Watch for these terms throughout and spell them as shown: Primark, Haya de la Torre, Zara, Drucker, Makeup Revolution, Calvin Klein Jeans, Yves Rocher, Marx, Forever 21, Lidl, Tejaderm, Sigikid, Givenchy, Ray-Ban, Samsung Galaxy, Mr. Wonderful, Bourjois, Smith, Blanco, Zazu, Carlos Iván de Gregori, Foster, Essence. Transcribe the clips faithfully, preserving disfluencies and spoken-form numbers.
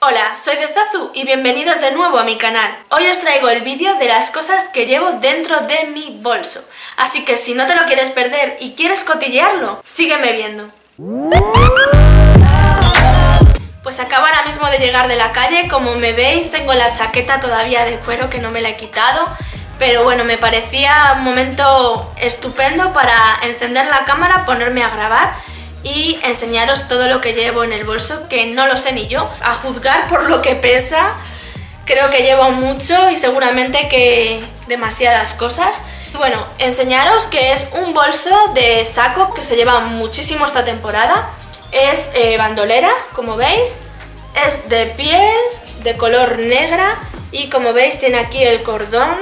Hola, soy de Zazu y bienvenidos de nuevo a mi canal. Hoy os traigo el vídeo de las cosas que llevo dentro de mi bolso. Así que si no te lo quieres perder y quieres cotillearlo, sígueme viendo. Pues acabo ahora mismo de llegar de la calle. Como me veis, tengo la chaqueta todavía de cuero que no me la he quitado. Pero bueno, me parecía un momento estupendo para encender la cámara, ponerme a grabar y enseñaros todo lo que llevo en el bolso, que no lo sé ni yo. A juzgar por lo que pesa, creo que llevo mucho y seguramente que demasiadas cosas. Bueno, enseñaros que es un bolso de saco que se lleva muchísimo esta temporada. Es eh, bandolera, como veis, es de piel, de color negra y como veis tiene aquí el cordón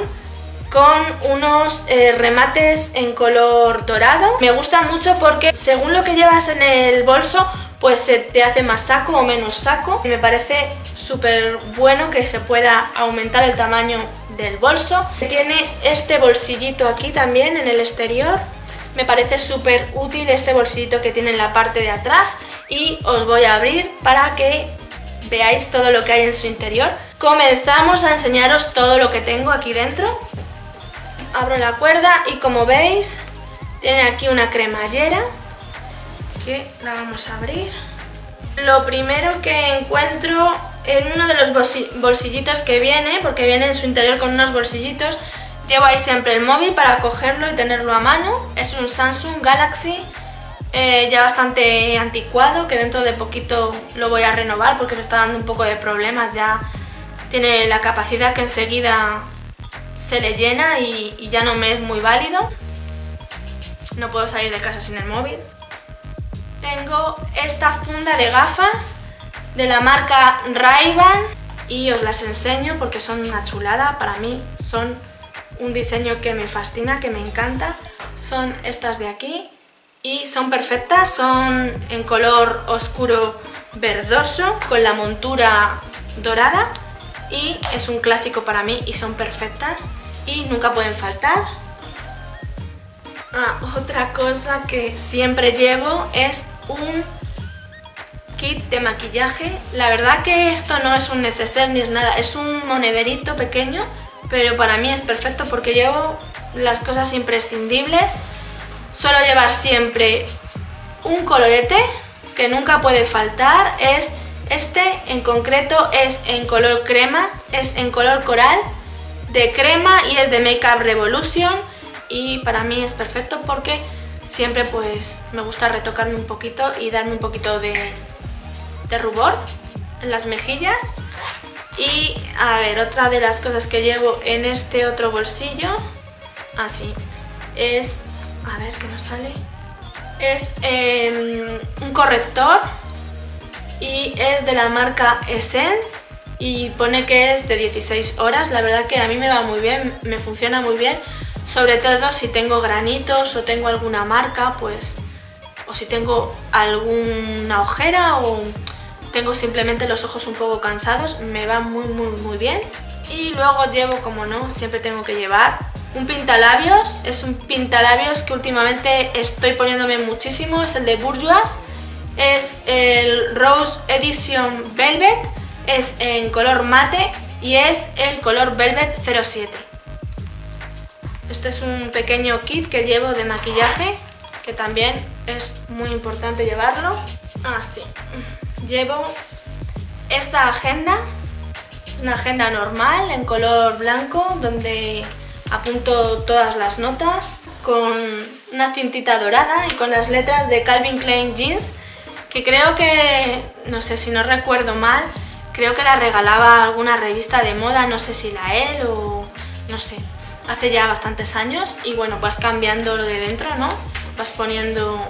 con unos eh, remates en color dorado. Me gusta mucho porque según lo que llevas en el bolso, pues se te hace más saco o menos saco. Me parece súper bueno que se pueda aumentar el tamaño del bolso. Tiene este bolsillito aquí también en el exterior. Me parece súper útil este bolsillito que tiene en la parte de atrás y os voy a abrir para que veáis todo lo que hay en su interior. Comenzamos a enseñaros todo lo que tengo aquí dentro. Abro la cuerda y como veis tiene aquí una cremallera que la vamos a abrir. Lo primero que encuentro en uno de los bolsillitos que viene, porque viene en su interior con unos bolsillitos, llevo ahí siempre el móvil para cogerlo y tenerlo a mano. Es un Samsung Galaxy eh, ya bastante anticuado, que dentro de poquito lo voy a renovar porque me está dando un poco de problemas. Ya tiene la capacidad que enseguida se le llena y, y ya no me es muy válido. No puedo salir de casa sin el móvil. Tengo esta funda de gafas de la marca Ray-Ban y os las enseño porque son una chulada. Para mí son un diseño que me fascina, que me encanta. Son estas de aquí y son perfectas. Son en color oscuro verdoso con la montura dorada. Y es un clásico para mí y son perfectas y nunca pueden faltar. Ah, otra cosa que siempre llevo es un kit de maquillaje. La verdad que esto no es un neceser ni es nada, es un monederito pequeño, pero para mí es perfecto porque llevo las cosas imprescindibles. Suelo llevar siempre un colorete que nunca puede faltar. Es Este en concreto es en color crema, es en color coral, de crema y es de Makeup Revolution y para mí es perfecto porque siempre pues me gusta retocarme un poquito y darme un poquito de, de rubor en las mejillas. Y a ver, otra de las cosas que llevo en este otro bolsillo, así, es, a ver que no sale, es eh, un corrector. Y es de la marca Essence y pone que es de dieciséis horas. La verdad que a mí me va muy bien, me funciona muy bien, sobre todo si tengo granitos o tengo alguna marca, pues, o si tengo alguna ojera o tengo simplemente los ojos un poco cansados, me va muy muy muy bien. Y luego llevo, como no, siempre tengo que llevar un pintalabios. Es un pintalabios que últimamente estoy poniéndome muchísimo, es el de Bourjois. Es el Rose Edition Velvet, es en color mate y es el color Velvet cero siete. Este es un pequeño kit que llevo de maquillaje, que también es muy importante llevarlo. Así, llevo esta agenda, una agenda normal en color blanco, donde apunto todas las notas, con una cintita dorada y con las letras de Calvin Klein Jeans, que creo que, no sé si no recuerdo mal, creo que la regalaba alguna revista de moda, no sé si la él o no sé, hace ya bastantes años. Y bueno, vas cambiando lo de dentro, ¿no? Vas poniendo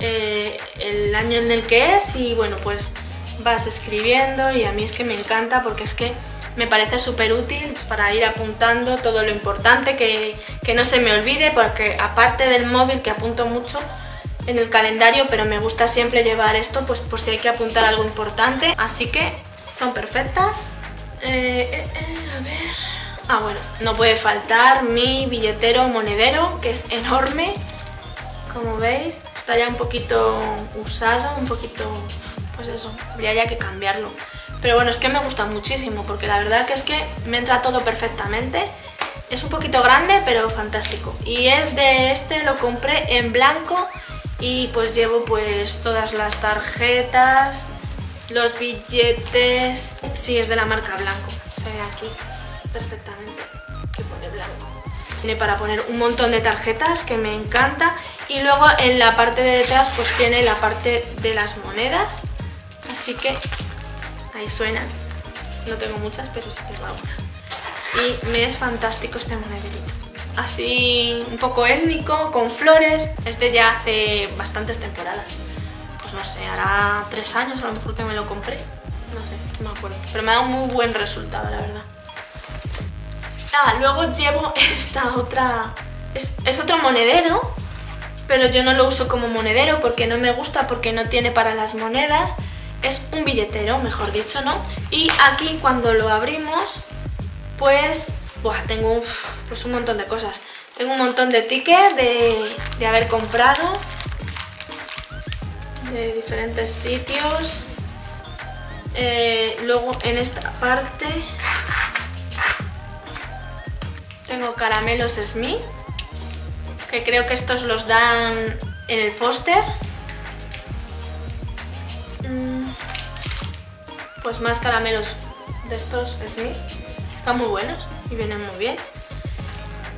eh, el año en el que es y bueno, pues vas escribiendo y a mí es que me encanta porque es que me parece súper útil para ir apuntando todo lo importante, que, que no se me olvide, porque aparte del móvil que apunto mucho en el calendario, pero me gusta siempre llevar esto pues por si hay que apuntar algo importante, así que son perfectas. Eh, eh, eh, a ver, ah bueno, no puede faltar mi billetero monedero, que es enorme, como veis, está ya un poquito usado, un poquito, pues eso, habría ya que cambiarlo, Pero bueno, es que me gusta muchísimo porque la verdad que es que me entra todo perfectamente. Es un poquito grande, pero fantástico. Y es de este, lo compré en Blanco y pues llevo pues todas las tarjetas, los billetes. Sí, es de la marca Blanco. Se ve aquí perfectamente que pone Blanco. Tiene para poner un montón de tarjetas que me encanta. Y luego en la parte de detrás pues tiene la parte de las monedas. Así que ahí suenan. No tengo muchas, pero sí tengo alguna. Y me es fantástico este monederito. Así un poco étnico, con flores. Este ya hace bastantes temporadas. Pues no sé, hará tres años a lo mejor que me lo compré. No sé, no me acuerdo. Pero me ha dado un muy buen resultado, la verdad. Ah, luego llevo esta otra... Es, es otro monedero, pero yo no lo uso como monedero porque no me gusta, porque no tiene para las monedas. Es un billetero, mejor dicho, ¿no? Y aquí cuando lo abrimos... Pues, buah, tengo un, pues un montón de cosas. Tengo un montón de tickets de, de haber comprado. De diferentes sitios. Eh, luego en esta parte tengo caramelos Smith. Que creo que estos los dan en el Foster. Pues más caramelos de estos Smith. Están muy buenos y vienen muy bien.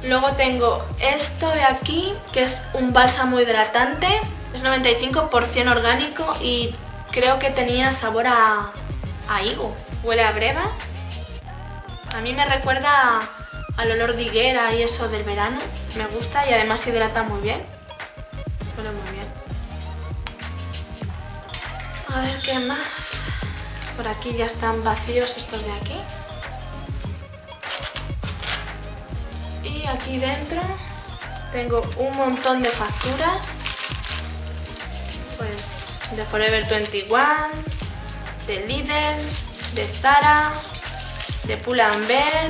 Luego tengo esto de aquí, que es un bálsamo hidratante. Es noventa y cinco por ciento orgánico y creo que tenía sabor a, a higo. Huele a breva. A mí me recuerda al olor de higuera y eso del verano. Me gusta y además hidrata muy bien. Huele muy bien. A ver qué más. Por aquí ya están vacíos estos de aquí. Y aquí dentro tengo un montón de facturas, pues de Forever veintiuno, de Lidl, de Zara, de Pull and Bear,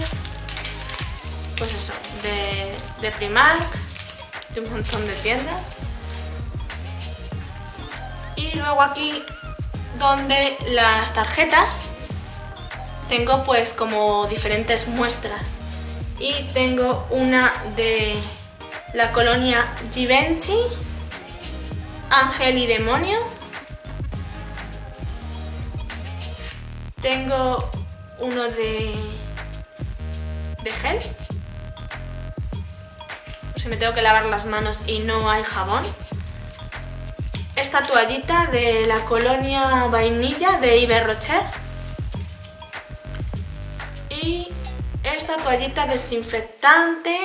pues eso, de, de Primark, de un montón de tiendas. Y luego aquí donde las tarjetas tengo pues como diferentes muestras. Y tengo una de la colonia Givenchy, Ángel y Demonio. Tengo uno de, de gel. Pues si me tengo que lavar las manos y no hay jabón. Esta toallita de la colonia Vainilla de Yves Rocher. Y... esta toallita desinfectante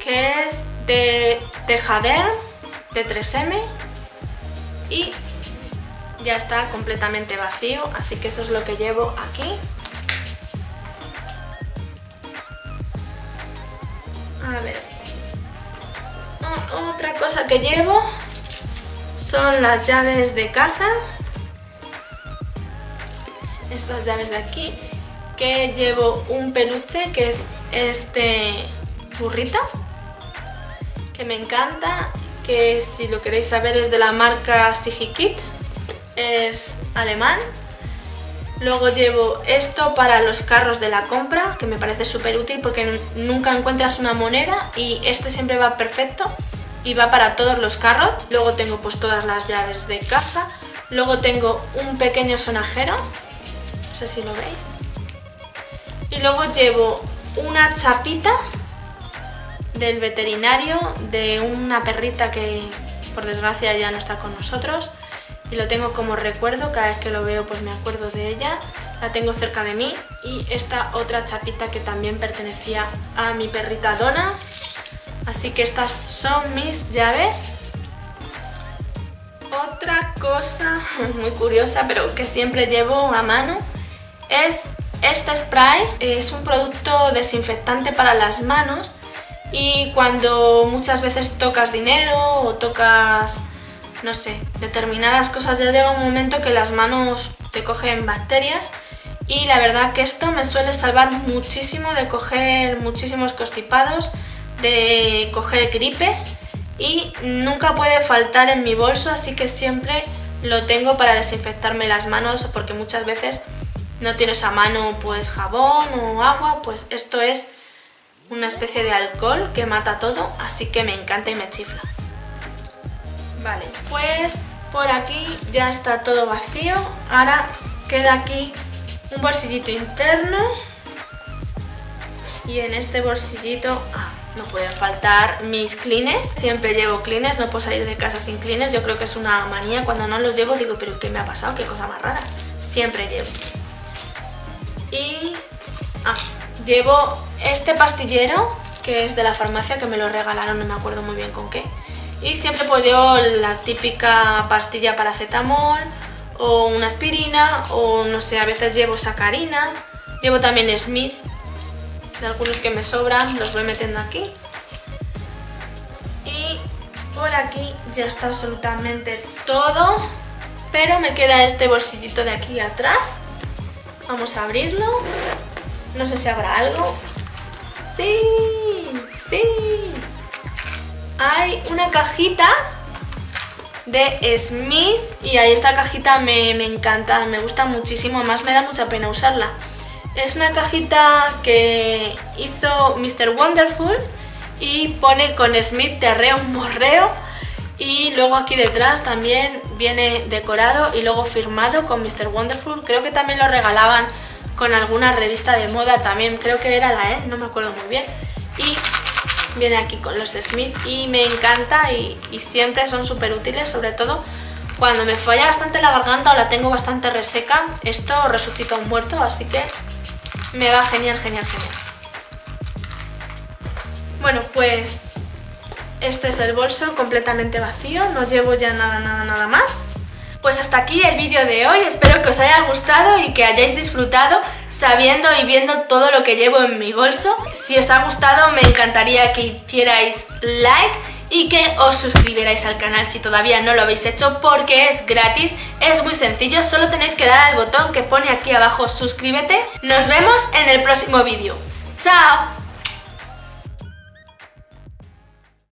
que es de Tejaderm de tres eme y ya está completamente vacío, así que eso es lo que llevo aquí. A ver, otra cosa que llevo son las llaves de casa, estas llaves de aquí. Que llevo un peluche que es este burrito, que me encanta, que si lo queréis saber es de la marca Sigikid, es alemán. Luego llevo esto para los carros de la compra, que me parece súper útil porque nunca encuentras una moneda y este siempre va perfecto y va para todos los carros. Luego tengo pues todas las llaves de casa, luego tengo un pequeño sonajero, no sé si lo veis. Y luego llevo una chapita del veterinario de una perrita que por desgracia ya no está con nosotros y lo tengo como recuerdo, cada vez que lo veo pues me acuerdo de ella, la tengo cerca de mí. Y esta otra chapita que también pertenecía a mi perrita Donna, así que estas son mis llaves. Otra cosa muy curiosa pero que siempre llevo a mano es este spray. Es un producto desinfectante para las manos y cuando muchas veces tocas dinero o tocas, no sé, determinadas cosas, ya llega un momento que las manos te cogen bacterias y la verdad que esto me suele salvar muchísimo de coger muchísimos constipados, de coger gripes y nunca puede faltar en mi bolso, así que siempre lo tengo para desinfectarme las manos porque muchas veces no tienes a mano pues jabón o agua, pues esto es una especie de alcohol que mata todo, así que me encanta y me chifla. Vale, pues por aquí ya está todo vacío. Ahora queda aquí un bolsillito interno y en este bolsillito ah, no pueden faltar mis clines. Siempre llevo clines, no puedo salir de casa sin clines. Yo creo que es una manía, cuando no los llevo digo, pero ¿qué me ha pasado? ¿Qué cosa más rara? Siempre llevo. Y ah, llevo este pastillero que es de la farmacia, que me lo regalaron, no me acuerdo muy bien con qué. Y siempre pues llevo la típica pastilla paracetamol o una aspirina o no sé, a veces llevo sacarina. Llevo también Smith, de algunos que me sobran los voy metiendo aquí. Y por aquí ya está absolutamente todo, pero me queda este bolsillito de aquí atrás. Vamos a abrirlo, no sé si habrá algo. ¡Sí! ¡Sí! Hay una cajita de Smith y ahí esta cajita me, me encanta, me gusta muchísimo, además me da mucha pena usarla. Es una cajita que hizo mister Wonderful y pone con Smith terreo morreo, y luego aquí detrás también viene decorado y luego firmado con mister Wonderful. Creo que también lo regalaban con alguna revista de moda también, creo que era la E, no me acuerdo muy bien. Y viene aquí con los Smith y me encanta y, y siempre son súper útiles, sobre todo cuando me falla bastante la garganta o la tengo bastante reseca. Esto resucita un muerto, así que me va genial, genial, genial. Bueno, pues este es el bolso completamente vacío, no llevo ya nada, nada, nada más. Pues hasta aquí el vídeo de hoy, espero que os haya gustado y que hayáis disfrutado sabiendo y viendo todo lo que llevo en mi bolso. Si os ha gustado me encantaría que hicierais like y que os suscribierais al canal si todavía no lo habéis hecho, porque es gratis, es muy sencillo, solo tenéis que dar al botón que pone aquí abajo suscríbete. Nos vemos en el próximo vídeo. ¡Chao!